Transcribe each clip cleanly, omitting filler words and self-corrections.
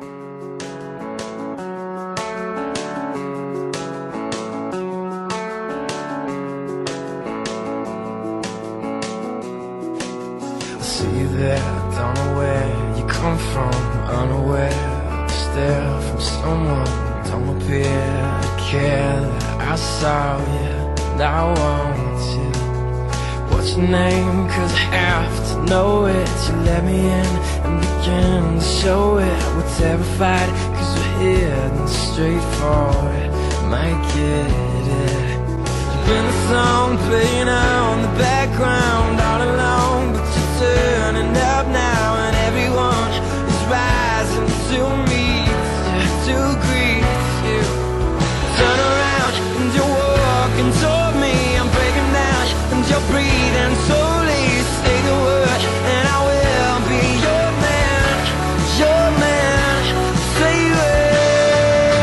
See you there, don't know where you come from, unaware. Stare from someone, don't appear to care that I saw you, now I want you. What's your name? Cause I have to know it. You let me in and begin to show it. We're terrified cause we're heading straight for it. Might get it. You've been a song playing out in the background all alone, but you're turning up now and everyone is rising to meet you, to greet you. Turn around and you're walking toward me. I'm breaking down and you're breathing slowly. Say the word and I will be your man, your man. Say it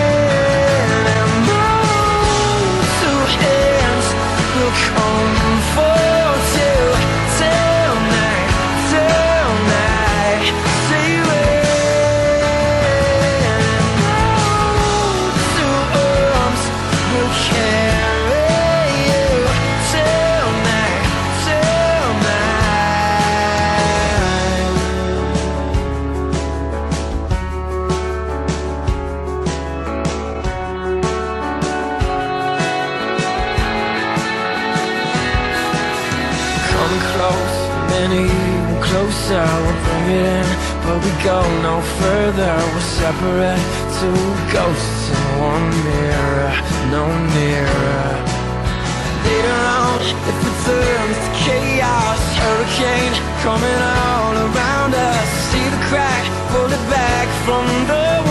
and those two hands will come for you till night, say it and those two arms will carry you till night. Come close, many closer, we'll bring it in, but we go no further. We're separate, two ghosts in one mirror, no nearer. Later on, if it turns to chaos, hurricane coming all around us. See the crack, pull it back from the